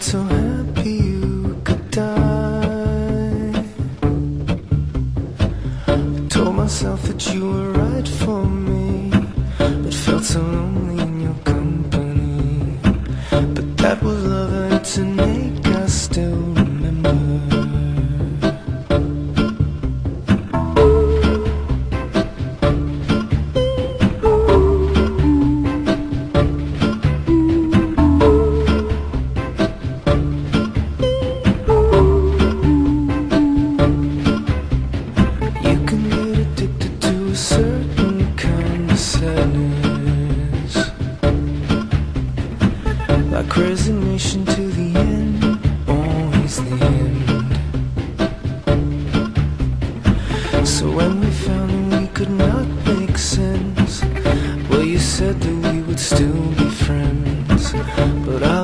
not so happy you could die. I told myself that you were right for me, but felt so lonely in your company. But that was love, and to make us still remember. Like resignation to the end, always the end. So when we found that we could not make sense, well, you said that we would still be friends, but I